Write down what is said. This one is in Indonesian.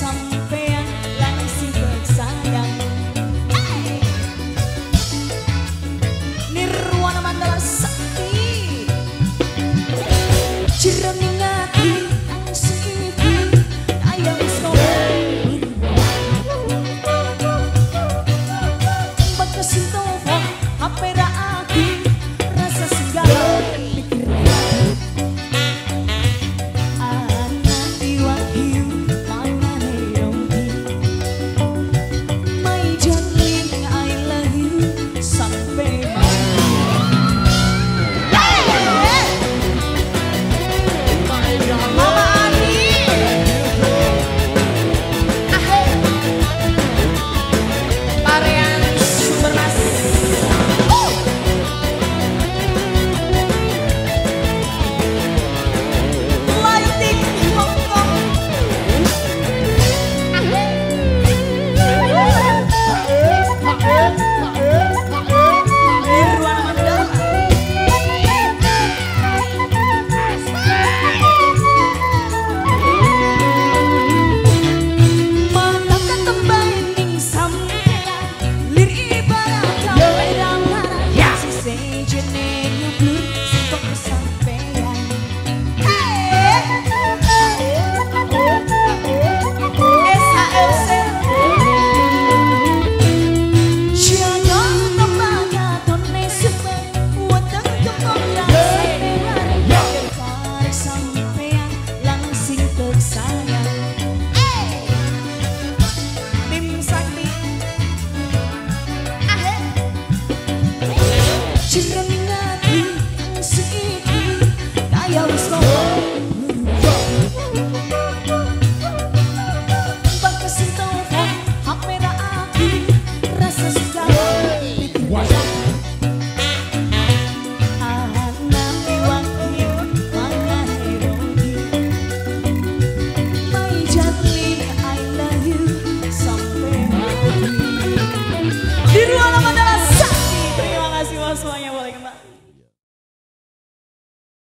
Sampai